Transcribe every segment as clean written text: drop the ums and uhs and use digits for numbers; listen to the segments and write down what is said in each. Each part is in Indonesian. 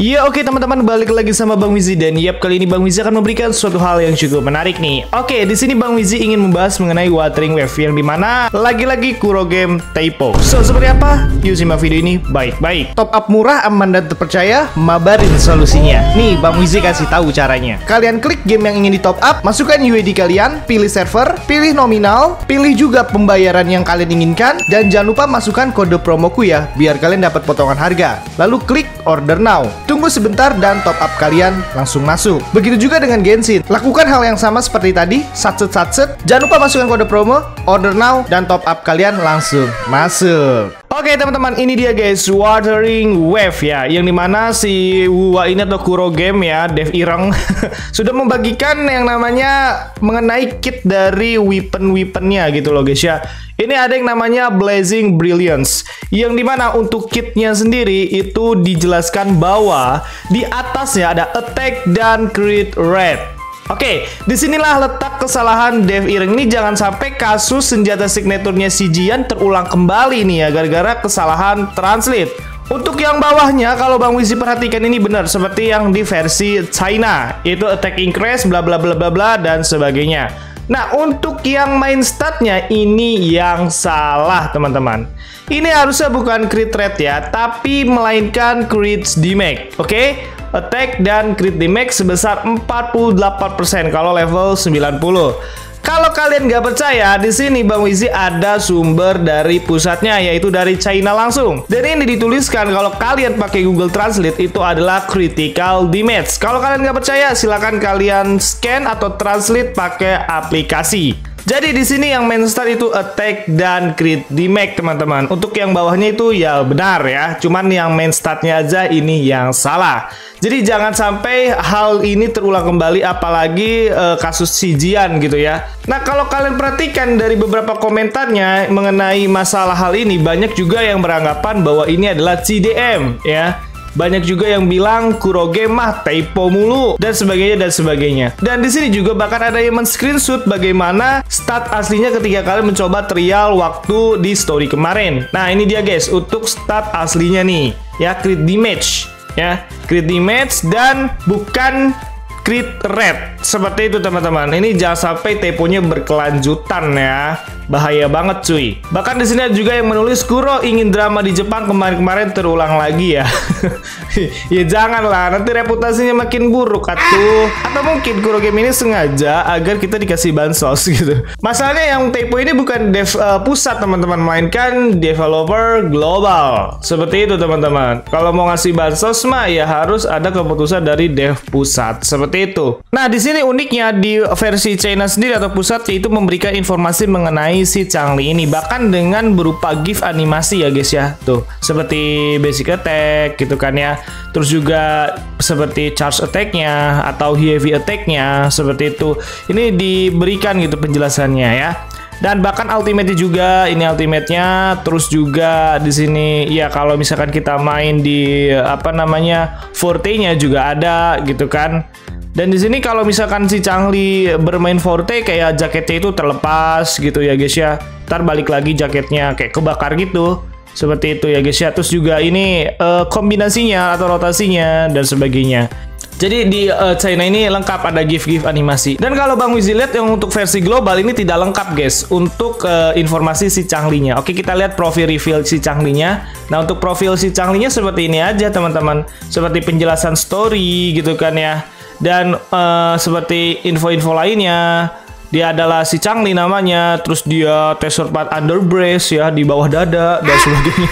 Ya oke teman-teman, balik lagi sama Bang Wizi dan Yap. Kali ini Bang Wizi akan memberikan suatu hal yang cukup menarik nih. Oke, di sini Bang Wizi ingin membahas mengenai watering wave yang dimana lagi-lagi Kuro Game typo. So seperti apa? Yuk simak video ini baik-baik. Top up murah, aman dan terpercaya, Mabarin solusinya. Nih Bang Wizi kasih tahu caranya. Kalian klik game yang ingin di top up, masukkan UID kalian, pilih server, pilih nominal, pilih juga pembayaran yang kalian inginkan, dan jangan lupa masukkan kode promoku ya, biar kalian dapat potongan harga. Lalu klik order now. Tunggu sebentar dan top up kalian langsung masuk. Begitu juga dengan Genshin. Lakukan hal yang sama seperti tadi, satset. Jangan lupa masukkan kode promo, order now, dan top up kalian langsung masuk. Oke teman-teman, ini dia guys, watering wave ya, yang dimana si Wua ini atau Kuro Game ya, Dev Ireng sudah membagikan yang namanya mengenai kit dari weapon-weaponnya gitu loh guys ya. Ini ada yang namanya Blazing Brilliance, yang dimana untuk kitnya sendiri itu dijelaskan bahwa di atasnya ada attack dan crit rate. Oke, disinilah letak kesalahan Dev Ireng ini. Jangan sampai kasus senjata signaturnya si Jian terulang kembali nih ya, gara-gara kesalahan translate. Untuk yang bawahnya, kalau Bang Wizi perhatikan ini benar seperti yang di versi China, itu attack increase, bla bla bla bla bla dan sebagainya. Nah, untuk yang main statnya ini yang salah, teman-teman. Ini harusnya bukan crit rate ya, tapi melainkan crit damage. Oke, attack dan crit damage sebesar 48% kalau level 90. Kalau kalian nggak percaya, di sini Bang Wizi ada sumber dari pusatnya, yaitu dari China langsung. Dan ini dituliskan kalau kalian pakai Google Translate itu adalah critical damage. Kalau kalian nggak percaya, silakan kalian scan atau translate pakai aplikasi. Jadi di sini yang main stat itu attack dan crit damage teman-teman. Untuk yang bawahnya itu ya benar ya, cuman yang main statnya aja ini yang salah. Jadi jangan sampai hal ini terulang kembali, apalagi kasus si Jian gitu ya. Nah kalau kalian perhatikan dari beberapa komentarnya mengenai masalah hal ini, banyak juga yang beranggapan bahwa ini adalah CDM ya. Banyak juga yang bilang Kuro Game mah typo mulu dan sebagainya dan sebagainya. Dan di sini juga bahkan ada yang men-screenshot bagaimana stat aslinya ketika kalian mencoba trial waktu di story kemarin. Nah, ini dia guys untuk stat aslinya nih. Ya, crit damage ya. Crit damage dan bukan crit rate. Seperti itu teman-teman. Ini jangan sampai typonya berkelanjutan ya. Bahaya banget cuy. Bahkan di sini juga yang menulis Kuro ingin drama di Jepang kemarin-kemarin terulang lagi ya. Ya janganlah, nanti reputasinya makin buruk atuh. Atau mungkin Kuro Game ini sengaja agar kita dikasih bansos gitu. Masalahnya yang typo ini bukan dev pusat teman-teman, melainkan developer global. Seperti itu teman-teman. Kalau mau ngasih bansos mah ya harus ada keputusan dari dev pusat. Seperti itu. Nah di sini uniknya di versi China sendiri atau pusat yaitu memberikan informasi mengenai si Changli ini, bahkan dengan berupa gif animasi ya guys ya. Tuh, seperti basic attack gitu kan ya. Terus juga seperti charge attack-nya atau heavy attack-nya seperti itu. Ini diberikan gitu penjelasannya ya. Dan bahkan ultimate-nya juga, ini ultimate-nya. Terus juga di sini ya kalau misalkan kita main di apa namanya forte-nya juga ada gitu kan. Dan di sini kalau misalkan si Changli bermain forte kayak jaketnya itu terlepas gitu ya guys ya. Ntar balik lagi jaketnya kayak kebakar gitu. Seperti itu ya guys ya. Terus juga ini kombinasinya atau rotasinya dan sebagainya. Jadi di China ini lengkap ada gif-gif animasi. Dan kalau Bang Wizi lihat yang untuk versi global ini tidak lengkap guys untuk informasi si Changli-nya. Oke, kita lihat profil reveal si Changli-nya. Nah, untuk profil si Changli-nya seperti ini aja teman-teman. Seperti penjelasan story gitu kan ya. Dan seperti info-info lainnya, dia adalah si Changli namanya, terus dia teaser part under brace ya di bawah dada dan sebagainya.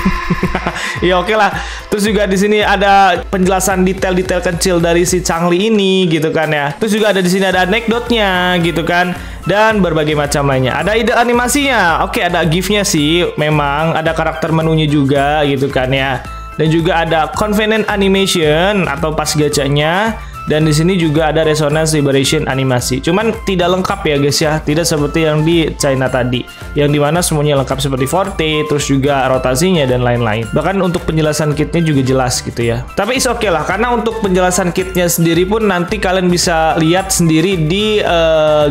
Ya oke lah. Terus juga di sini ada penjelasan detail-detail kecil dari si Changli ini gitu kan ya. Terus juga ada di sini ada anekdotnya gitu kan dan berbagai macam lainnya. Ada ide animasinya. Oke, ada gifnya sih memang, ada karakter menunya juga gitu kan ya. Dan juga ada convenient animation atau pas gacanya. Dan di sini juga ada resonance liberation animasi. Cuman tidak lengkap ya guys ya, tidak seperti yang di China tadi, yang dimana semuanya lengkap seperti forte, terus juga rotasinya dan lain-lain. Bahkan untuk penjelasan kitnya juga jelas gitu ya. Tapi is oke lah, karena untuk penjelasan kitnya sendiri pun nanti kalian bisa lihat sendiri di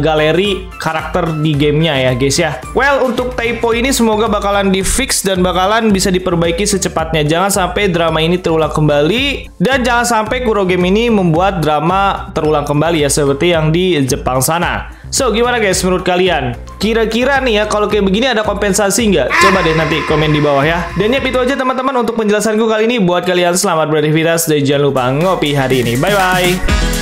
galeri karakter di gamenya ya guys ya. Well, untuk typo ini semoga bakalan di fix dan bakalan bisa diperbaiki secepatnya. Jangan sampai drama ini terulang kembali, dan jangan sampai Kuro Game ini membuat drama terulang kembali ya, seperti yang di Jepang sana. So, gimana guys menurut kalian? Kira-kira nih ya, kalau kayak begini ada kompensasi nggak? Coba deh nanti komen di bawah ya. Dan ya, itu aja teman-teman untuk penjelasanku kali ini. Buat kalian selamat beraktivitas dan jangan lupa ngopi hari ini. Bye-bye!